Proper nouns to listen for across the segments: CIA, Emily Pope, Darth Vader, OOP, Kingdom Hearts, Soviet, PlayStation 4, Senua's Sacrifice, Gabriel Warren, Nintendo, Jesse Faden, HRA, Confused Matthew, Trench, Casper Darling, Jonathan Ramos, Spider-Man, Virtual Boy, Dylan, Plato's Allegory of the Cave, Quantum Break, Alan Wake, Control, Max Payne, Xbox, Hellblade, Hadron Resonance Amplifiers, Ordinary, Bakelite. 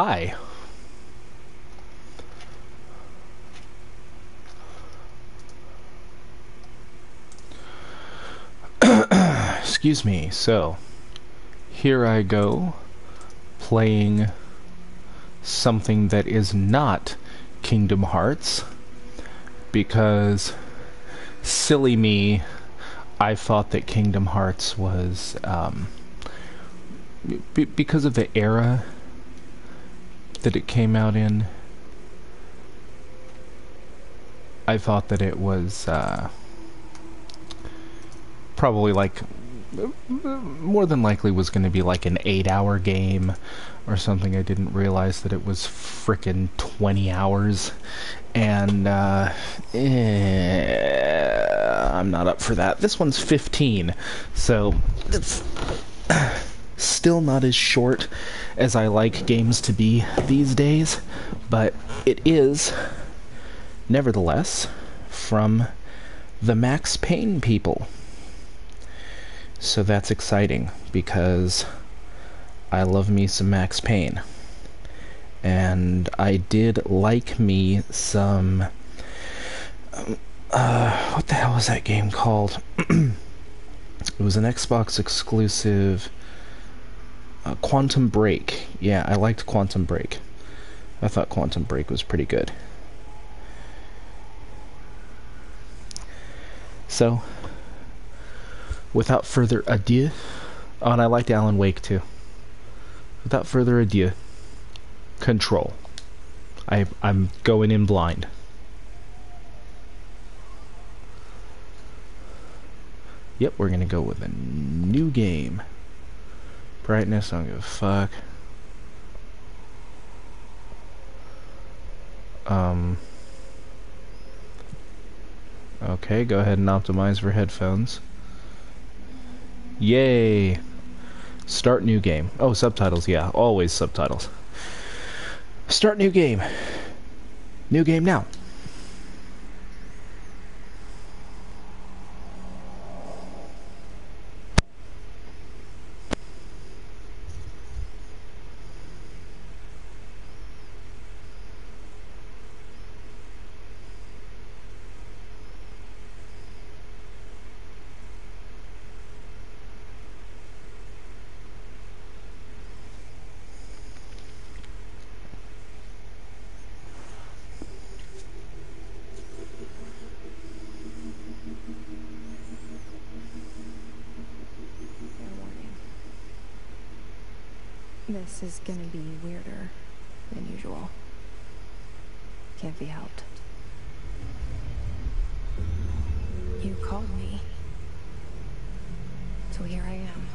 Hi. Excuse me. So, here I go, playing something that is not Kingdom Hearts, because silly me, I thought that Kingdom Hearts was, because of the era that it came out in, I thought that it was probably like, more than likely was going to be like an 8-hour game or something. I didn't realize that it was frickin' 20 hours, and I'm not up for that. This one's 15, so it's still not as short as I like games to be these days, but it is, nevertheless, from the Max Payne people. So that's exciting, because I love me some Max Payne. And I did like me some... what the hell was that game called? It was an Xbox exclusive... Quantum Break. Yeah, I liked Quantum Break. I thought Quantum Break was pretty good. So... without further ado... oh, and I liked Alan Wake, too. Without further ado... Control. I'm going in blind. Yep, we're gonna go with a new game. Brightness, I don't give a fuck. Okay, go ahead and optimize for headphones. Yay! Start new game. Oh, subtitles, yeah. Always subtitles. Start new game. New game now. This is gonna be weirder than usual. Can't be helped. You called me. So here I am.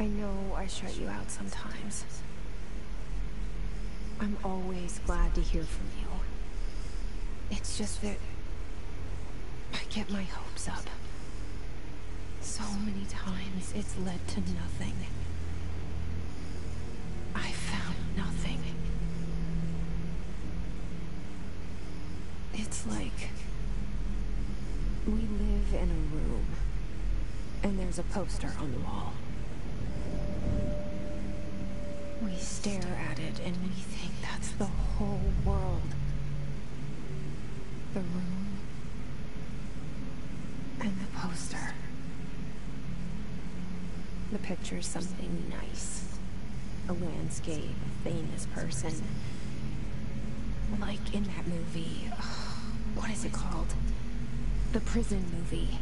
I know I shut you out sometimes. I'm always glad to hear from you. It's just that... I get my hopes up. So many times it's led to nothing. I found nothing. It's like we live in a room and there's a poster on the wall. We stare at it and we think that's the whole world. The room. And the poster. The picture's something nice. A landscape, a famous person. Like in that movie... what is it called? The prison movie.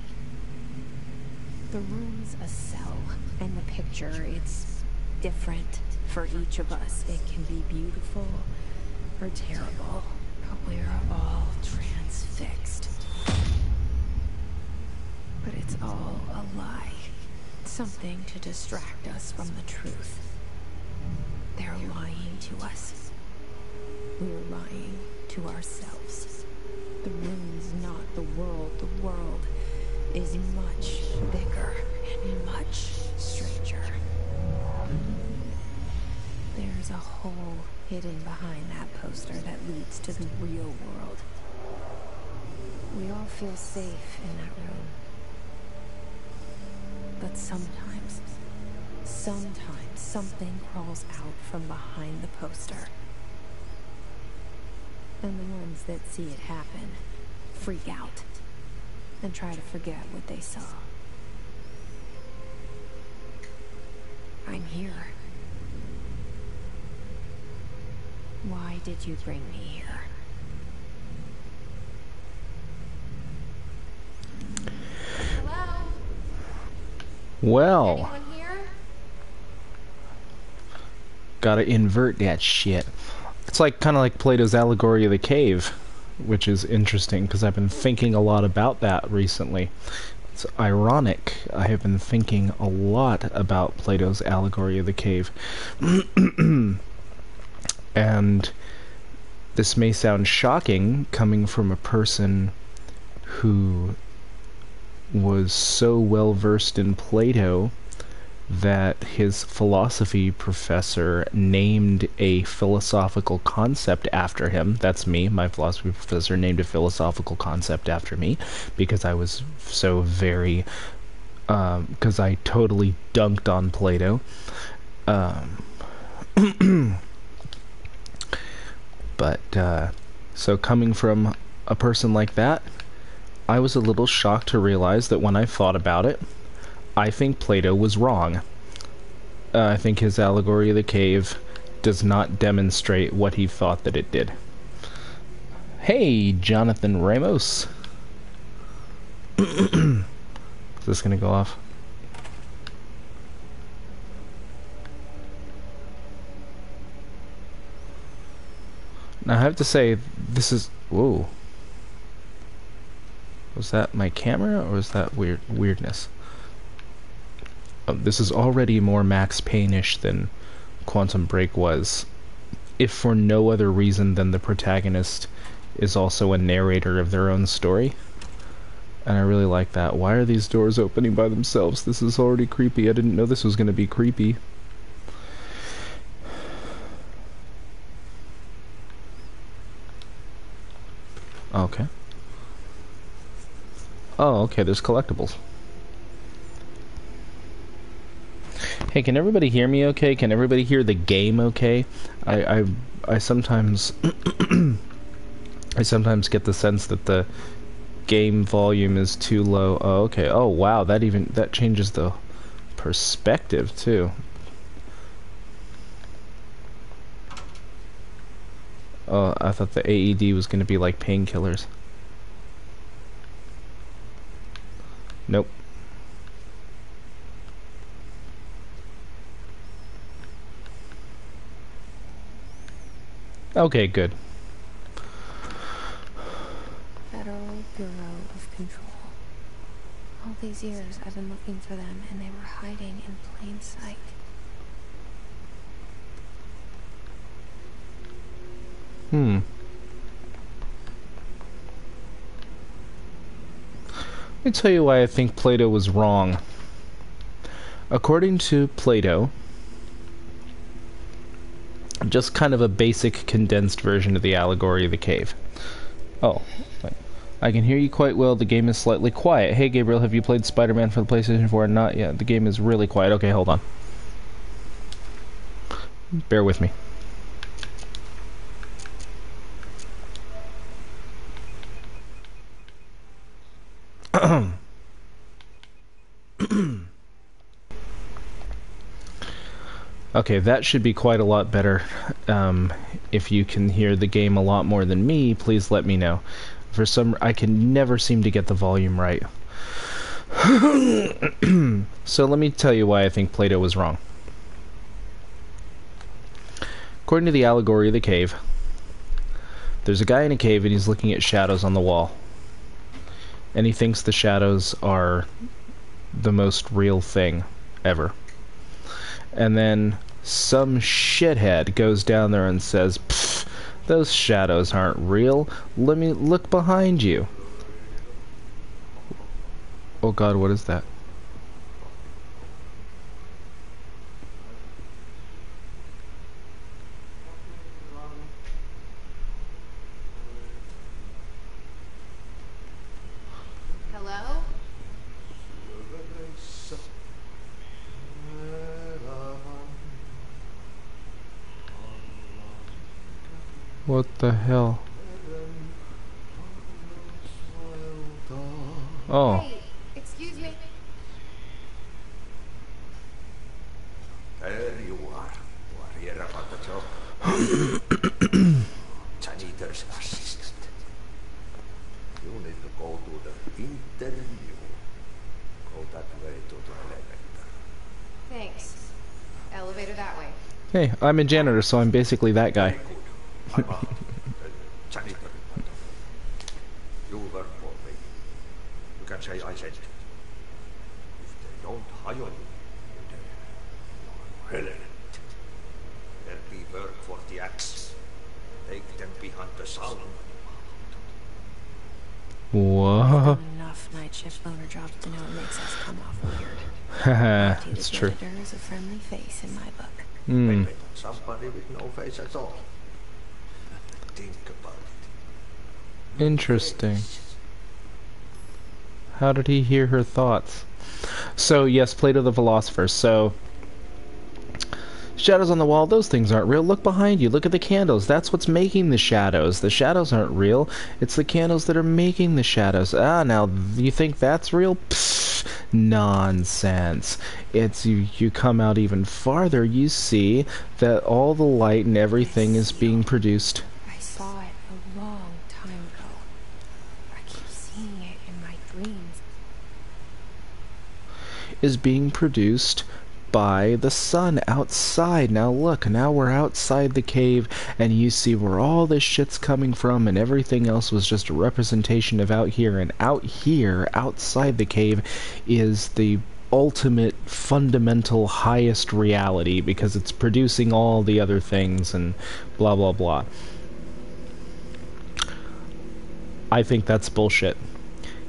The room's a cell, and the picture, it's different for each of us. It can be beautiful or terrible, but we're all transfixed. But it's all a lie. Something to distract us from the truth. They're lying to us. We're lying to ourselves. The room's not the world. The world is much bigger and much stranger. There's a hole hidden behind that poster that leads to the real world. We all feel safe in that room. But sometimes something crawls out from behind the poster. And the ones that see it happen freak out and try to forget what they saw. I'm here. Why did you bring me here? Hello? Well. Anyone here? Gotta invert that shit. It's like kind of like Plato's Allegory of the Cave, which is interesting because I've been thinking a lot about that recently. It's ironic. I have been thinking a lot about Plato's Allegory of the Cave. And this may sound shocking coming from a person who was so well versed in Plato that his philosophy professor named a philosophical concept after him. That's me. My philosophy professor named a philosophical concept after me because I was so very... because I totally dunked on Plato. But, so coming from a person like that, I was a little shocked to realize that when I thought about it, I think Plato was wrong. I think his Allegory of the Cave does not demonstrate what he thought that it did. Hey, Jonathan Ramos. Is this gonna go off? Now I have to say, this is... Whoa. Was that my camera, or was that weirdness? Oh, this is already more Max Payne-ish than Quantum Break was, if for no other reason than the protagonist is also a narrator of their own story. And I really like that. Why are these doors opening by themselves? This is already creepy. I didn't know this was going to be creepy. Okay. Oh, okay, there's collectibles. Hey, can everybody hear me okay? Can everybody hear the game okay? I sometimes... I sometimes get the sense that the game volume is too low. Oh, okay. Oh, wow, that changes the perspective, too. Oh, I thought the AED was going to be like painkillers. Nope. Okay, good. Federal Bureau of Control. All these years I've been looking for them, and they were hiding in plain sight. Let me tell you why I think Plato was wrong. According to Plato, just kind of a basic condensed version of the Allegory of the Cave. Oh, I can hear you quite well. The game is slightly quiet. Hey, Gabriel, have you played Spider-Man for the PlayStation 4? Not yet. The game is really quiet. Okay, hold on. Bear with me. Okay, that should be quite a lot better. If you can hear the game a lot more than me, please let me know. I can never seem to get the volume right. So let me tell you why I think Plato was wrong. According to the Allegory of the Cave, there's a guy in a cave and he's looking at shadows on the wall. And he thinks the shadows are the most real thing ever. And then some shithead goes down there and says, "Pfft, those shadows aren't real. Let me look behind you." Oh God, what is that? What the hell? Oh. Hey, excuse me. There you are, warrior Patacho. Janitor's assistant. You need to go to the interview. Go that way to the elevator. Thanks. Elevator that way. Hey, I'm a janitor, so I'm basically that guy. You work for me. You can say I said it. If they don't hire you, then you're irrelevant. There'll be work for the axe. Take them behind the sound. What? Enough night shift loader jobs to know it makes us come off weird. Haha, it's true. There is a friendly face in my book. Mm. Somebody with no face at all. Think about it. Interesting. How did he hear her thoughts? So yes, Plato the philosopher. So shadows on the wall, those things aren't real. Look behind you, look at the candles. That's what's making the shadows. The shadows aren't real. It's the candles that are making the shadows. Ah, now you think that's real? Psst, nonsense. It's you come out even farther, you see that all the light and everything is being produced. I saw it a long time ago. I keep seeing it in my dreams. Is being produced by the sun outside. Now look, now we're outside the cave and you see where all this shit's coming from, and everything else was just a representation of out here. And out here, outside the cave, is the ultimate, fundamental, highest reality, because it's producing all the other things and blah blah blah. I think that's bullshit.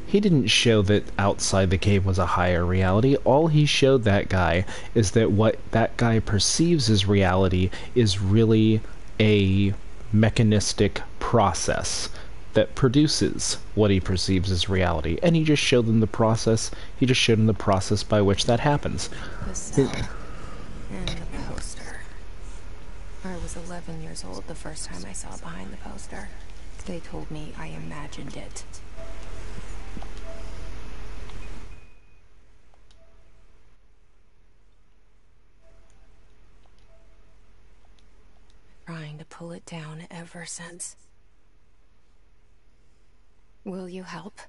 He didn't show that outside the cave was a higher reality. All he showed that guy is that what that guy perceives as reality is really a mechanistic process that produces what he perceives as reality. And he just showed them the process. He just showed them the process by which that happens. The cell and the poster. I was 11 years old the first time I saw behind the poster. They told me I imagined it. Trying to pull it down ever since. Will you help?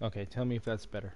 Okay, tell me if that's better.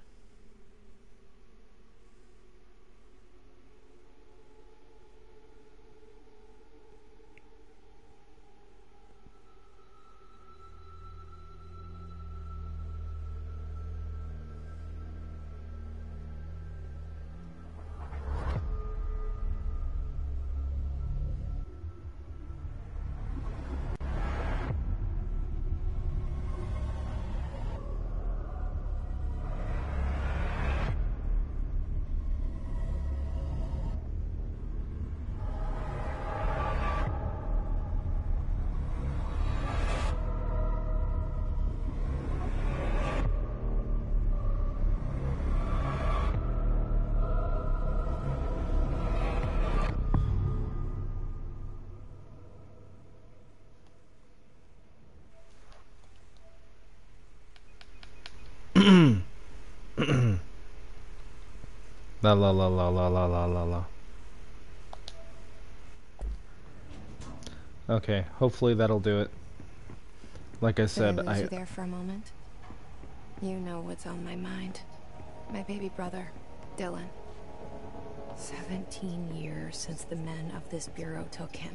La la la la la la la la la. Okay, hopefully that'll do it. Like I said, I lose you there for a moment. You know what's on my mind. My baby brother, Dylan. 17 years since the men of this bureau took him.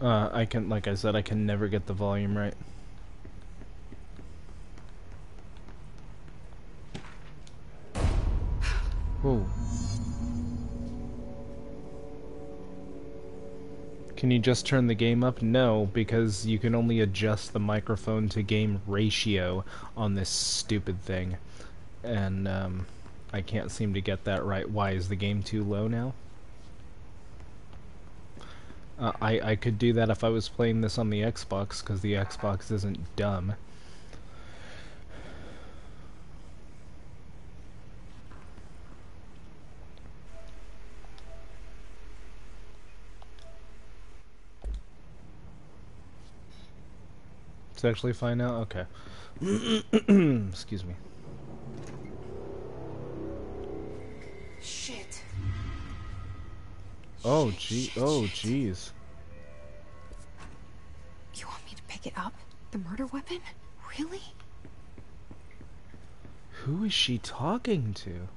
Like I said, I can never get the volume right. Whoa. Can you just turn the game up? No, because you can only adjust the microphone to game ratio on this stupid thing. And I can't seem to get that right. Why is the game too low now? I could do that if I was playing this on the Xbox, because the Xbox isn't dumb. It's actually fine now? Okay. Excuse me. Shit. Oh, gee. Oh, jeez. You want me to pick it up? The murder weapon? Really? Who is she talking to?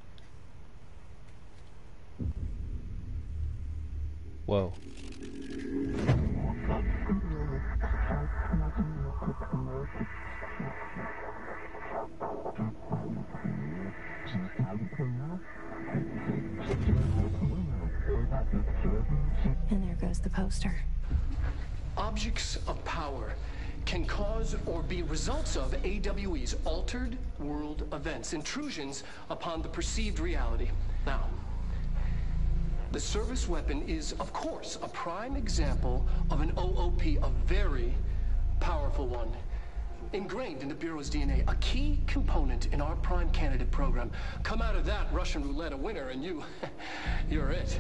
Whoa. And there goes the poster. Objects of power can cause or be results of AWE's altered world events, intrusions upon the perceived reality. Now, the service weapon is, of course, a prime example of an OOP, a very powerful one, ingrained in the Bureau's DNA, a key component in our prime candidate program. Come out of that Russian roulette a winner, and you're it.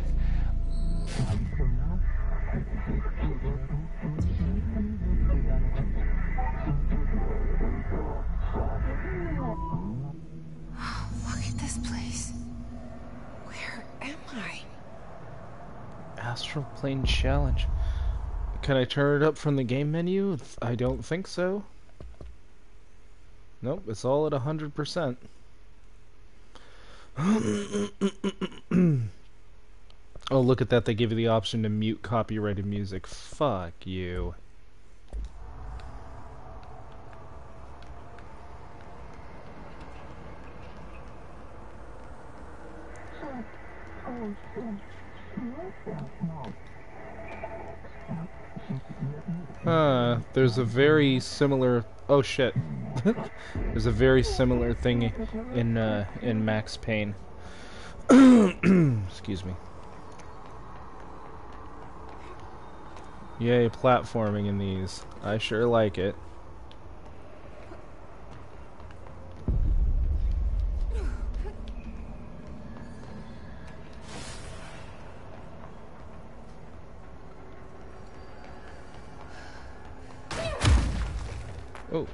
Oh, look at this place. Where am I? Astral Plane Challenge. Can I turn it up from the game menu? I don't think so. Nope, it's all at 100%. Oh, look at that. They give you the option to mute copyrighted music. Fuck you. There's a very similar... Oh, shit. There's a very similar thing in Max Payne. Excuse me. Yay, platforming in these. I sure like it. Oh.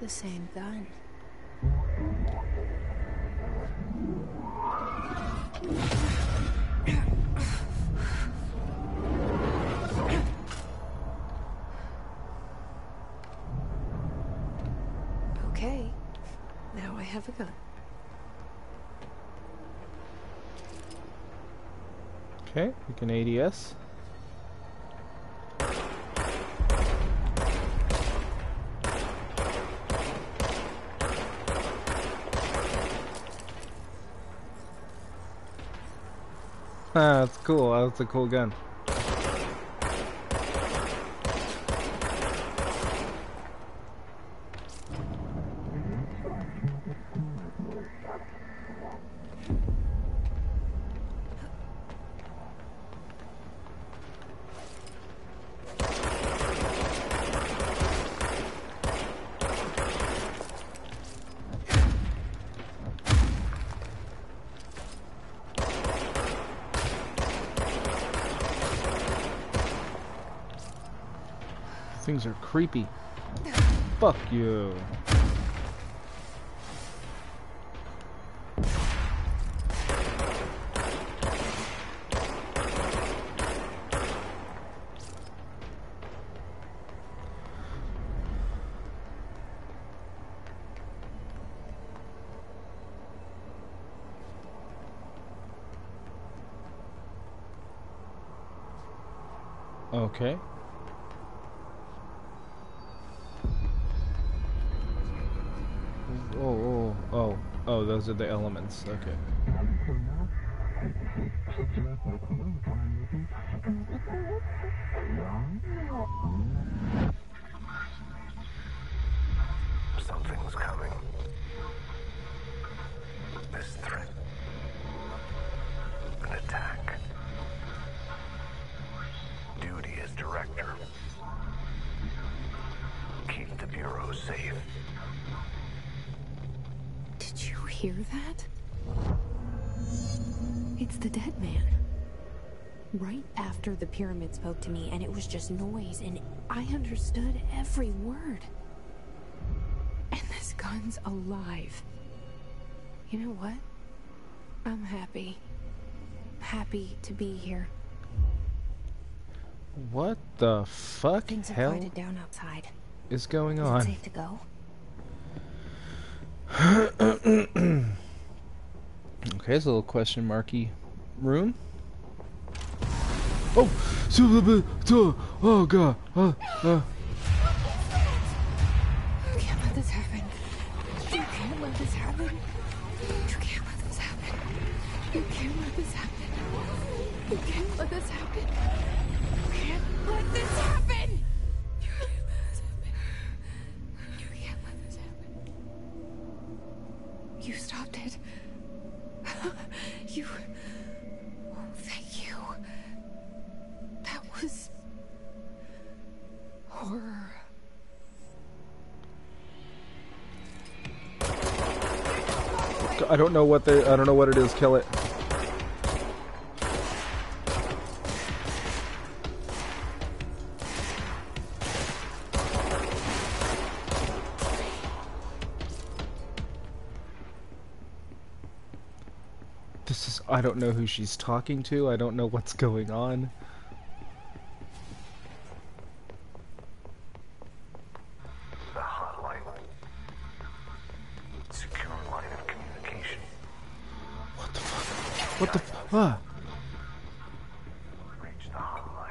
The same gun. Okay. Now I have a gun. Okay, we can ADS. Ah, that's cool. That's a cool gun. Things are creepy. Fuck you. Okay. Oh, those are the elements. Okay. Something was coming. This threat. An attack. Duty as director. Keep the Bureau safe. Hear that? It's the dead man. right after the pyramid spoke to me, and it was just noise, and I understood every word. And this gun's alive. You know what? I'm happy. Happy to be here. What the fuck hell is going on? Is it safe to go? Okay, it's a little question marky room. Oh, oh god! You can't let this happen. You can't let this happen. You can't let this happen. You can't let this happen. You can't let this happen. You can't let this happen. You can't let this happen. You stopped it. You. Thank you. That was horror. I don't know what they. I don't know what it is. Kill it. This is. I don't know who she's talking to. I don't know what's going on. Huh. Reach the hotline.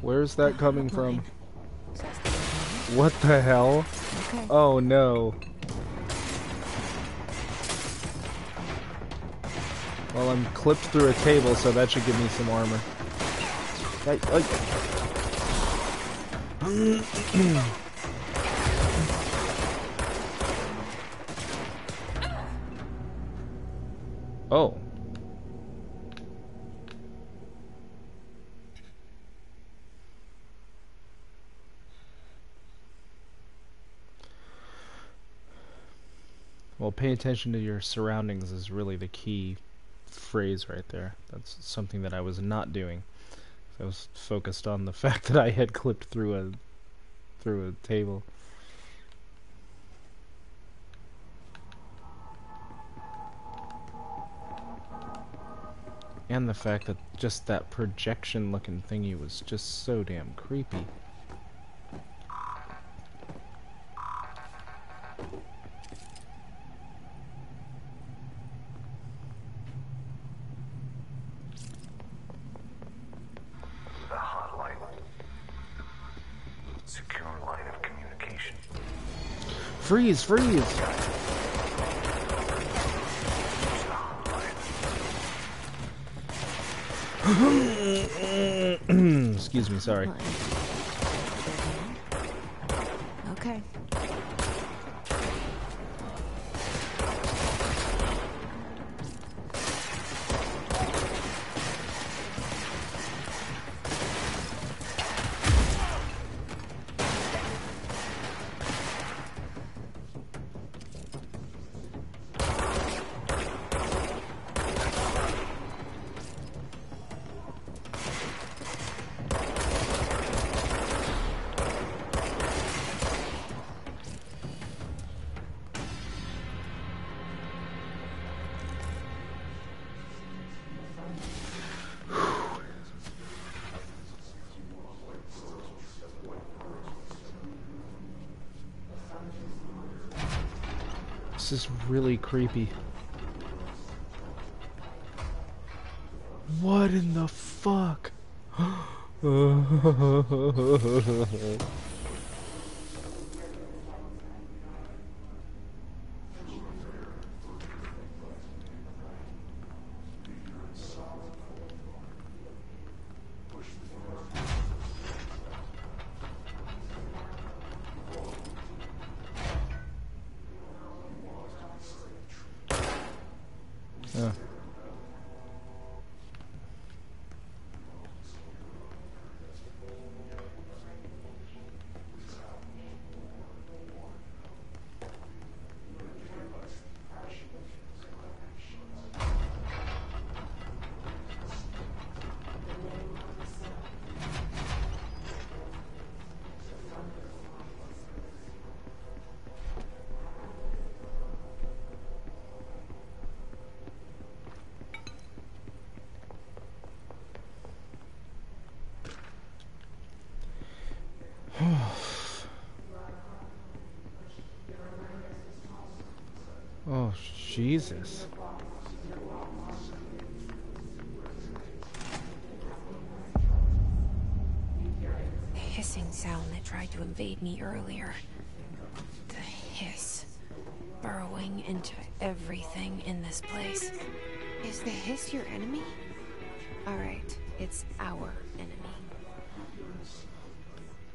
Where's that coming from? What the hell? Okay. Oh no. Well, I'm clipped through a table, so that should give me some armor. Hey. Oh. Well, pay attention to your surroundings is really the key phrase right there. That's something that I was not doing. I was focused on the fact that I had clipped through a table. And the fact that just that projection looking thingy was just so damn creepy. The hotline. Secure line of communication. Freeze, freeze! Excuse me, sorry. Okay. This is really creepy. What in the fuck? Jesus. The hissing sound that tried to invade me earlier. The hiss. Burrowing into everything in this place. Is the hiss your enemy? Alright, it's our enemy.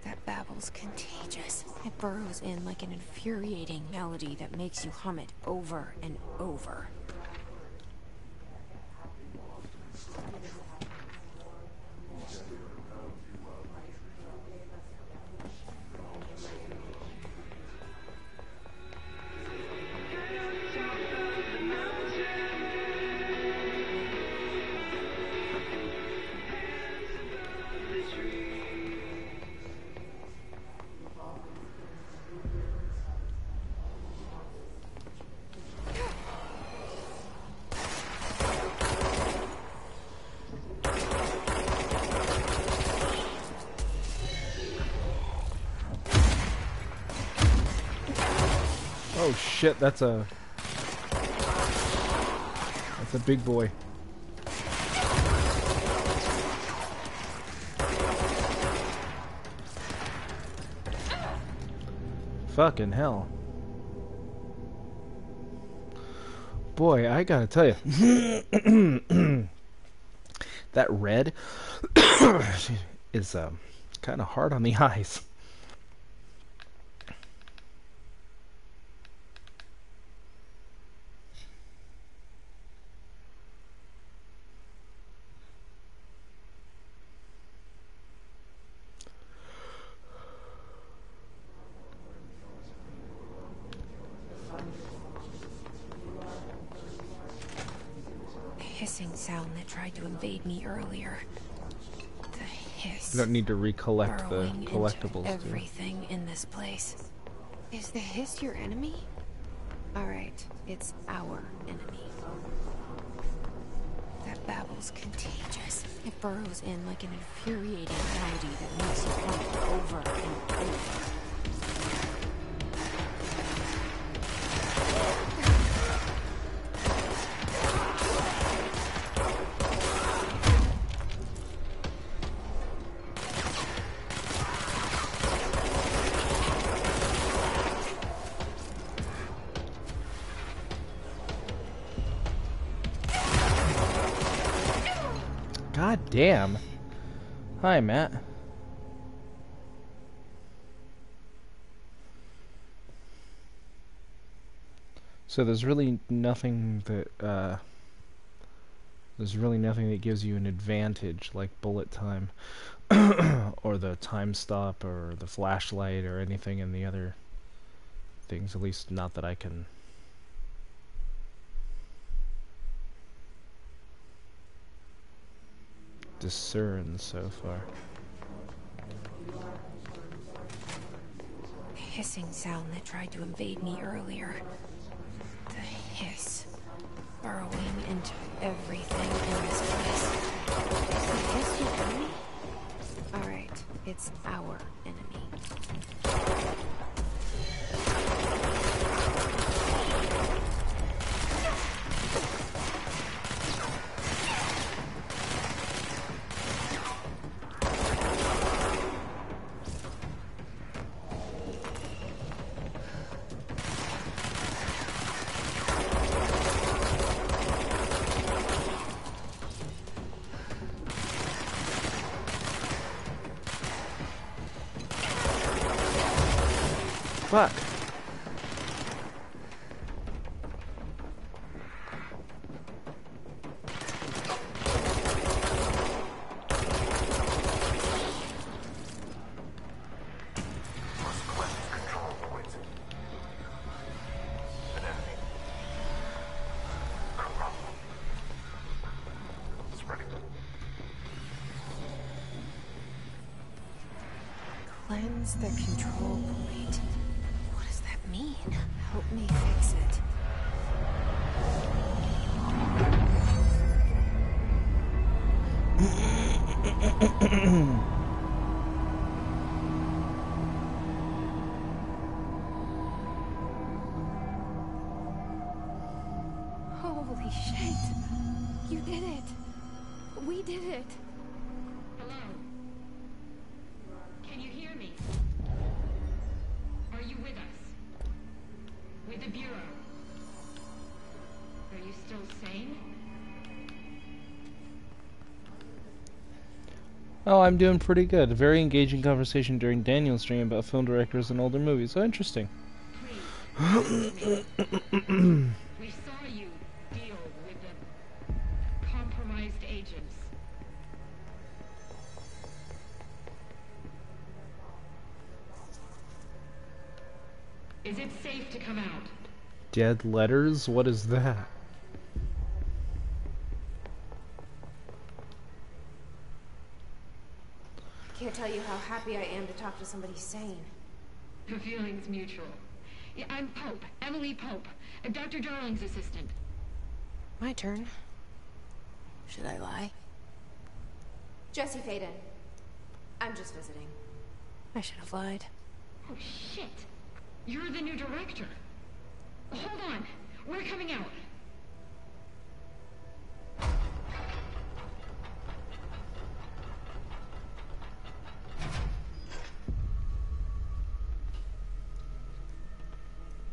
That babble's contagious. It burrows in like an infuriating melody that makes you hum it over and over. Shit, that's a big boy. Fucking hell. Boy, I gotta tell you. That red is kind of hard on the eyes. You don't need to recollect the collectibles. Everything in this place. Is the hiss your enemy? All right, it's our enemy. That babble's contagious. It burrows in like an infuriating melody that makes you come over and over. Damn. Hi, Matt. So there's really nothing that gives you an advantage like bullet time or the time stop or the flashlight or anything in the other things, at least not that I can. Discern so far. The hissing sound that tried to invade me earlier. The hiss. Burrowing into everything in this place. Is the hiss your enemy? Alright, it's our enemy. Fuck. Cleanse the control point. Mean? Help me fix it. Holy shit! You did it! We did it! Hello? Can you hear me? Are you with us? With the Bureau? Are you still sane? Oh, I'm doing pretty good. A very engaging conversation during Daniel's stream about film directors and older movies. So interesting. Please, we saw you deal with the compromised agents. Is it safe to come out? Dead letters? What is that? I can't tell you how happy I am to talk to somebody sane. The feeling's mutual. Yeah, I'm Pope, Emily Pope, Dr. Darling's assistant. My turn. Should I lie? Jesse Faden. I'm just visiting. I should have lied. Oh shit! You're the new director. Hold on, we're coming out.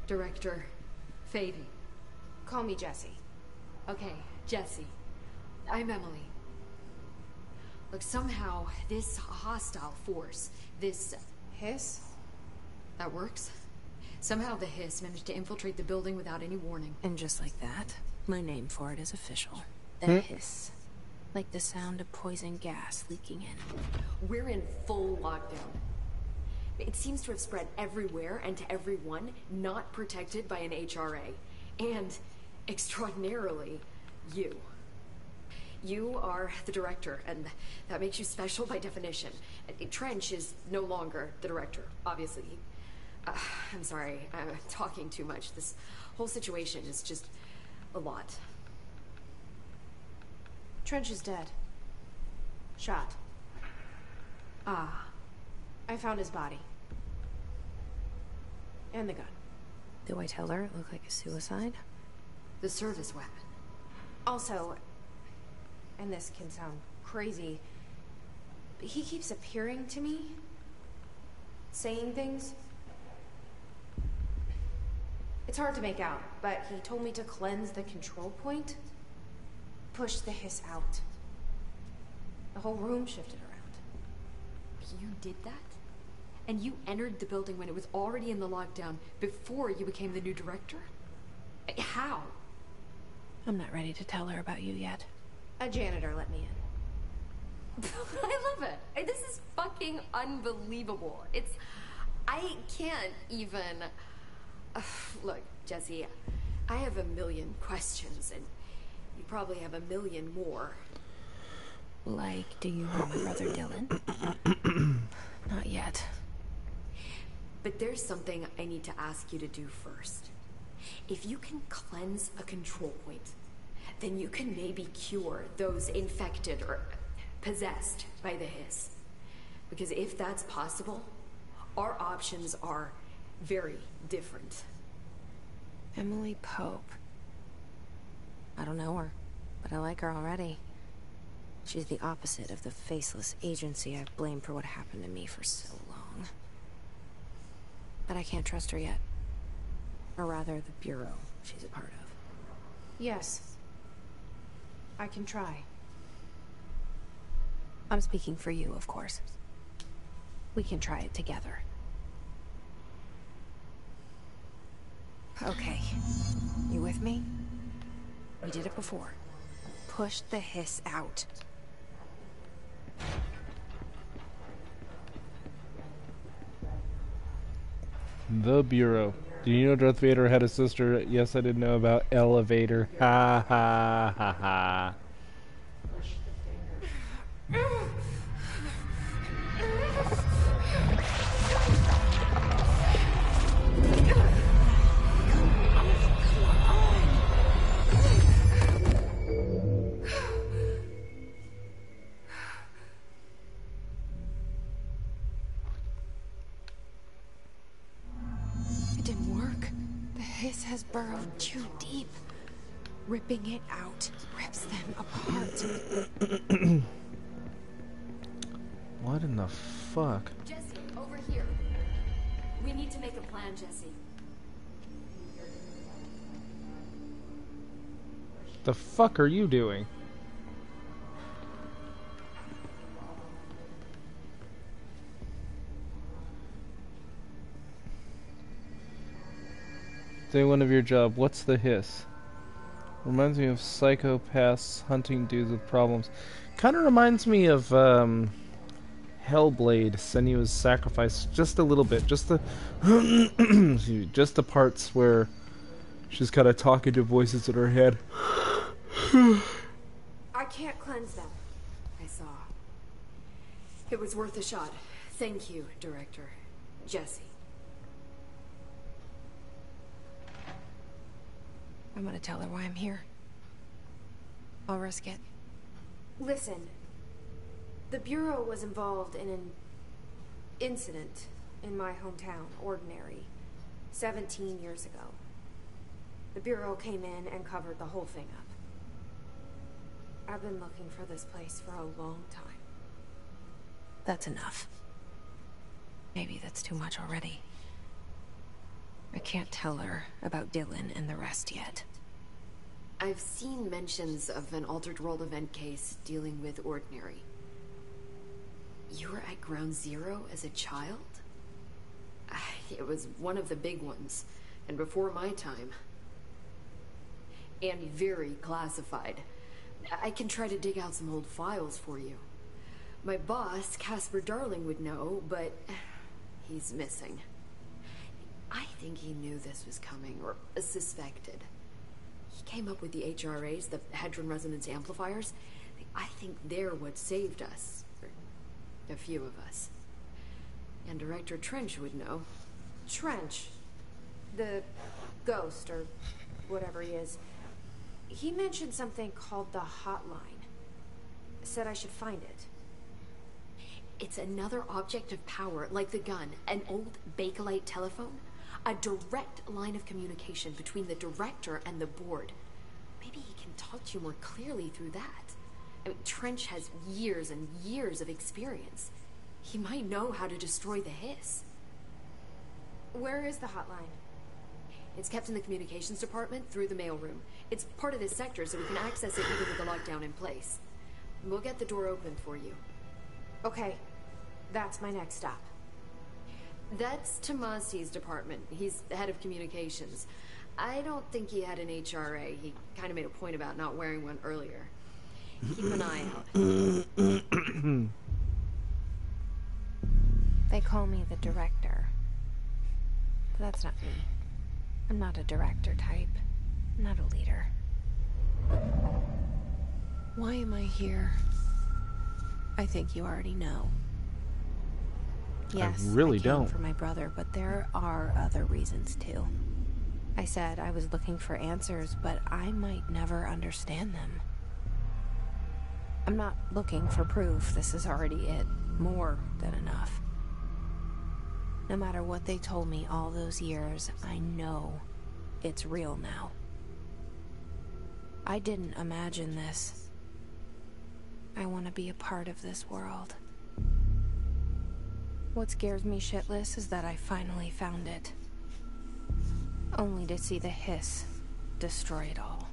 Director Faden. Call me Jesse. Okay, Jesse. I'm Emily. Look, somehow, this hostile force, this hiss, that works. Somehow the hiss managed to infiltrate the building without any warning. And just like that, my name for it is official. The hiss. Like the sound of poison gas leaking in. We're in full lockdown. It seems to have spread everywhere and to everyone not protected by an HRA. And, extraordinarily, you. You are the director, and that makes you special by definition. Trench is no longer the director, obviously. I'm sorry, I'm talking too much. This whole situation is just a lot. Trench is dead. Shot. Ah. I found his body. And the gun. Do I tell her it looked like a suicide? The service weapon. Also, and this can sound crazy, but he keeps appearing to me, saying things. It's hard to make out, but he told me to cleanse the control point, push the hiss out. The whole room shifted around. You did that? And you entered the building when it was already in the lockdown, before you became the new director? How? I'm not ready to tell her about you yet. A janitor let me in. I love it. This is fucking unbelievable. It's... I can't even... Look, Jesse, I have a million questions, and you probably have a million more. Like, do you know my brother Dylan? Not yet. But there's something I need to ask you to do first. If you can cleanse a control point, then you can maybe cure those infected or possessed by the hiss. Because if that's possible, our options are very different. Emily Pope. I don't know her, but I like her already. She's the opposite of the faceless agency I've blamed for what happened to me for so long. But I can't trust her yet. Or rather, the Bureau she's a part of. Yes. I can try. I'm speaking for you, of course. We can try it together. Okay. You with me? We did it before. Push the hiss out. The Bureau. Do you know Darth Vader had a sister? Yes, I didn't know about Elevator. Ha ha ha ha. Burrowed too deep. Ripping it out rips them apart. What in the fuck? Jesse, over here. We need to make a plan, Jesse. The fuck are you doing? Day one of your job, what's the hiss? Reminds me of psychopaths hunting dudes with problems. Kind of reminds me of Hellblade, Senua's Sacrifice, just a little bit. Just the just the parts where she's kind of talking to voices in her head. I can't cleanse them. I saw. It was worth a shot. Thank you, Director. Jesse. I'm gonna tell her why I'm here. I'll risk it. Listen. The Bureau was involved in an incident in my hometown, Ordinary, 17 years ago. The Bureau came in and covered the whole thing up. I've been looking for this place for a long time. That's enough. Maybe that's too much already. I can't tell her about Dylan and the rest yet. I've seen mentions of an altered world event case dealing with Ordinary. You were at Ground Zero as a child? It was one of the big ones, and before my time. And very classified. I can try to dig out some old files for you. My boss, Casper Darling, would know, but he's missing. I think he knew this was coming, or suspected. He came up with the HRAs, the Hadron Resonance Amplifiers. I think they're what saved us. A few of us. And Director Trench would know. Trench, the ghost, or whatever he is, he mentioned something called the hotline. Said I should find it. It's another object of power, like the gun, an old Bakelite telephone. A direct line of communication between the director and the board. Maybe he can talk to you more clearly through that. I mean, Trench has years and years of experience. He might know how to destroy the hiss. Where is the hotline? It's kept in the communications department through the mailroom. It's part of this sector, so we can access it even with the lockdown in place. We'll get the door open for you. Okay, that's my next stop. That's Tomasi's department. He's the head of communications. I don't think he had an HRA. He kind of made a point about not wearing one earlier. Keep an eye out. They call me the director. But that's not me. I'm not a director type. I'm not a leader. Why am I here? I think you already know. Yes, I really don't. I came for my brother, but there are other reasons too. I said I was looking for answers, but I might never understand them. I'm not looking for proof. This is already it. More than enough. No matter what they told me all those years, I know it's real now. I didn't imagine this. I want to be a part of this world. What scares me shitless is that I finally found it. Only to see the hiss destroy it all.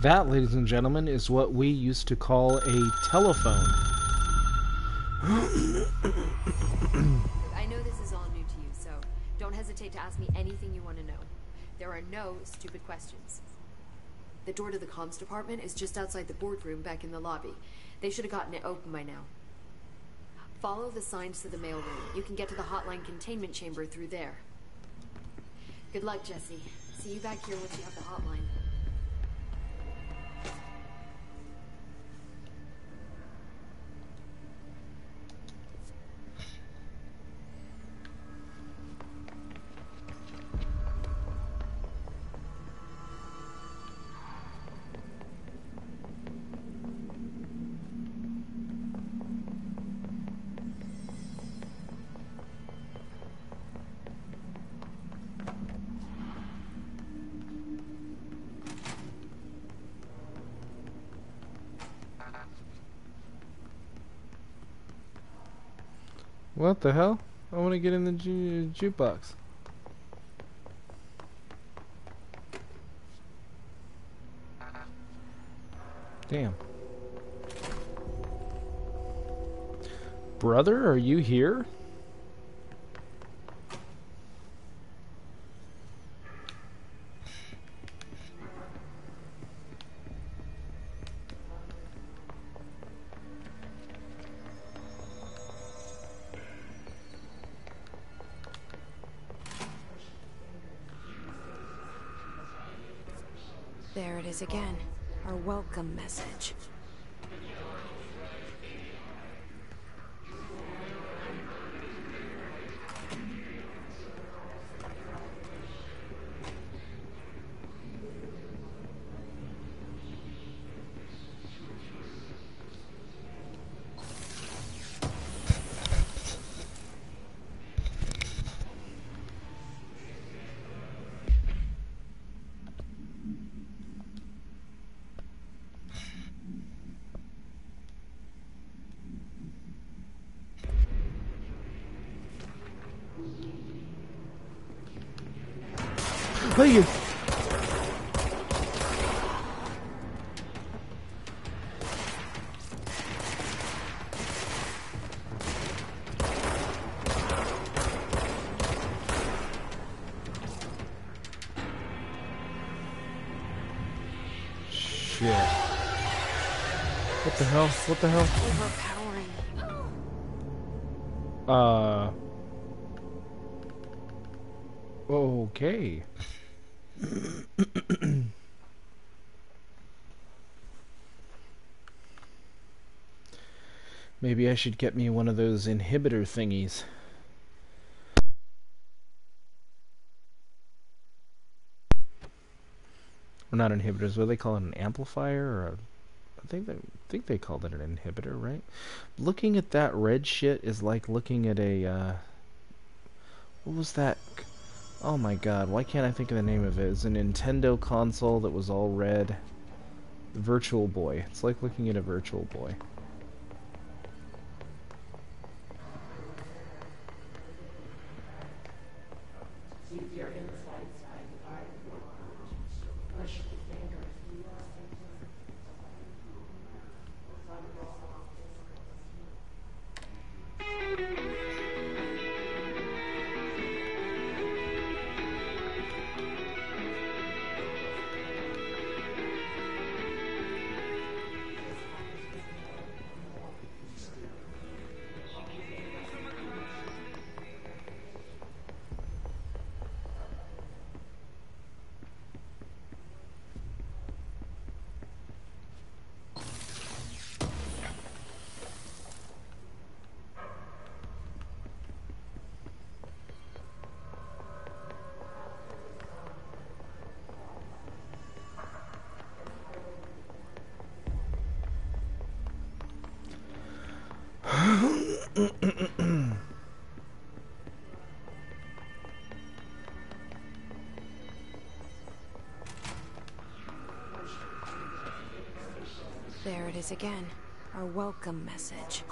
That, ladies and gentlemen, is what we used to call a telephone. I know this is all new to you, so don't hesitate to ask me anything you want to know. There are no stupid questions. The door to the comms department is just outside the boardroom back in the lobby. They should have gotten it open by now. Follow the signs to the mailroom. You can get to the hotline containment chamber through there. Good luck, Jesse. See you back here once you have the hotline. What the hell? I want to get in the jukebox. Damn. Brother, are you here? There it is again, our welcome message. Please. Shit. What the hell? What the hell? Okay. Maybe I should get me one of those inhibitor thingies. Well, not inhibitors. What do they call it? An amplifier? Or a, I think they called it an inhibitor, right? Looking at that red shit is like looking at a. What was that? Oh my god, why can't I think of the name of it? It's a Nintendo console that was all red. Virtual Boy. It's like looking at a Virtual Boy. There it is again, our welcome message.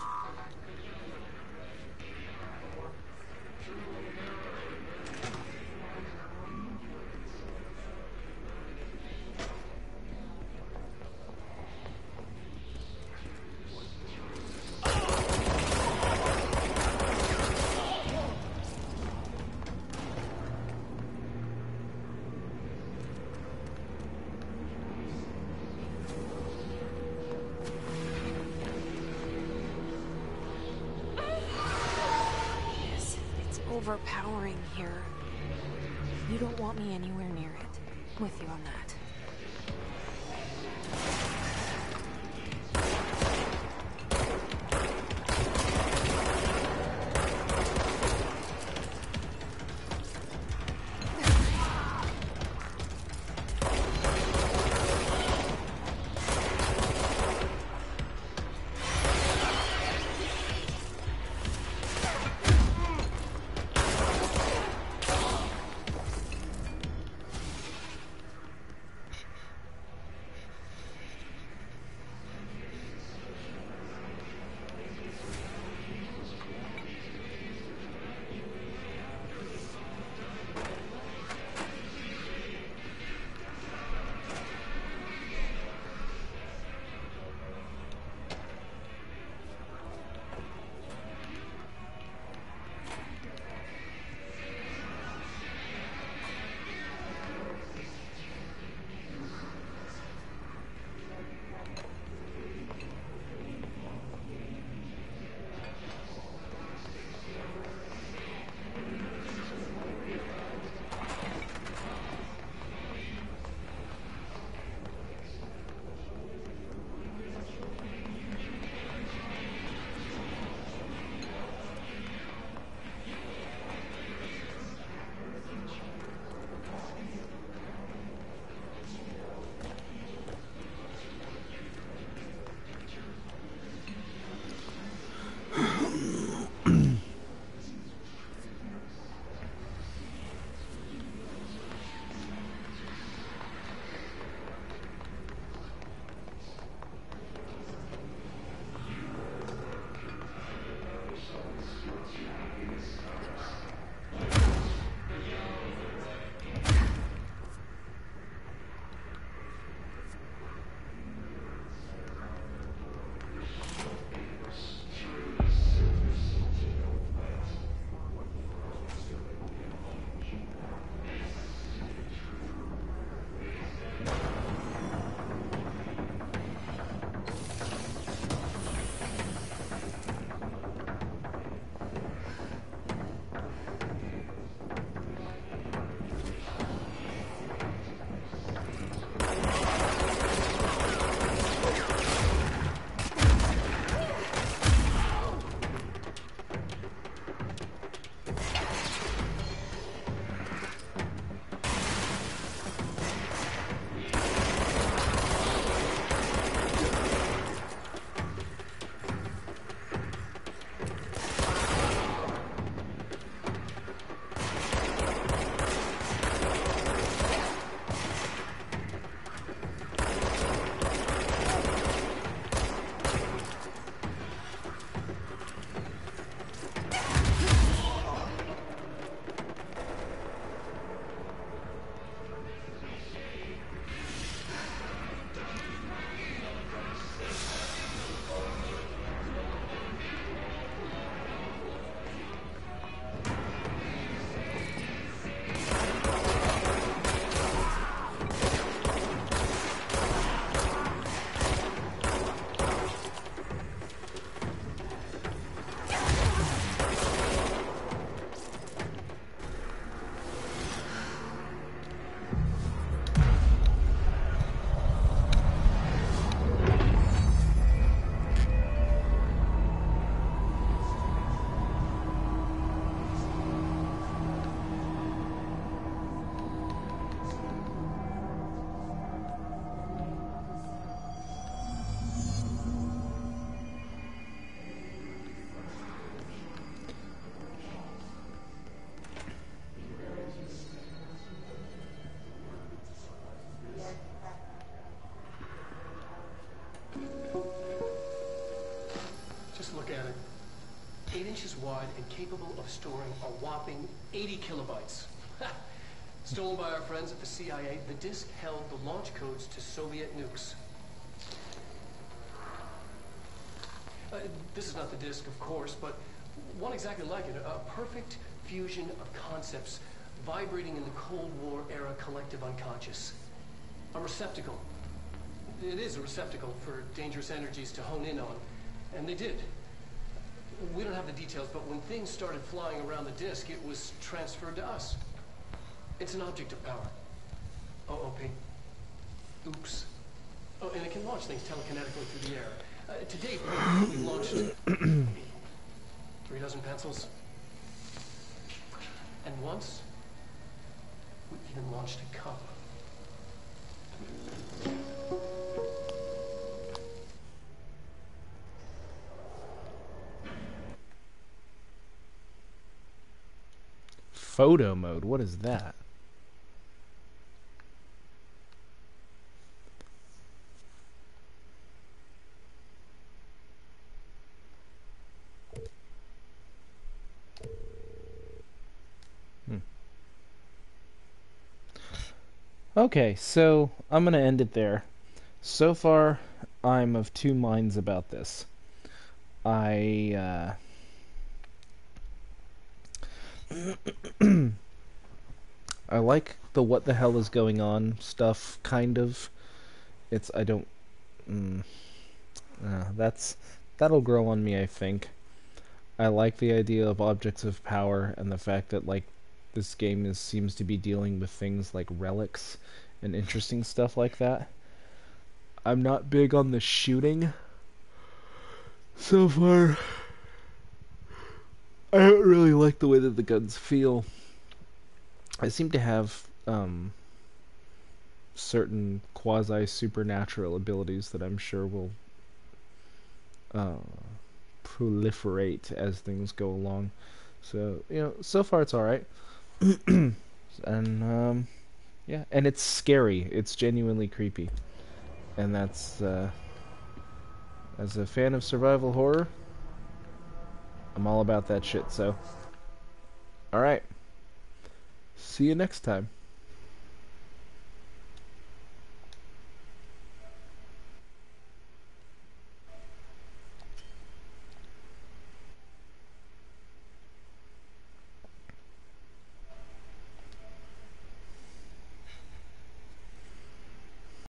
Overpowering here. You don't want me anywhere near it. With you on that. look at it. 8 inches wide and capable of storing a whopping 80 kilobytes. Stolen by our friends at the CIA, the disc held the launch codes to Soviet nukes. This is not the disc, of course, but one exactly like it, a perfect fusion of concepts vibrating in the Cold War era collective unconscious. A receptacle. It is a receptacle for dangerous energies to hone in on, and they did. We don't have the details, but when things started flying around the disc, it was transferred to us. It's an object of power. OOP. Oops. Oh, and it can launch things telekinetically through the air. To date, we've launched 3 dozen pencils. And once, we even launched a cup. Photo mode, what is that? Okay, so I'm going to end it there. So far, I'm of two minds about this. I like the what the hell is going on stuff, kind of. It's, I don't... that'll grow on me, I think. I like the idea of objects of power and the fact that, like, this game seems to be dealing with things like relics and interesting stuff like that. I'm not big on the shooting so far. I don't really like the way that the guns feel. I seem to have certain quasi-supernatural abilities that I'm sure will proliferate as things go along. So, you know, so far it's alright. And yeah, and it's scary. It's genuinely creepy, and that's as a fan of survival horror, I'm all about that shit. So, all right, see you next time.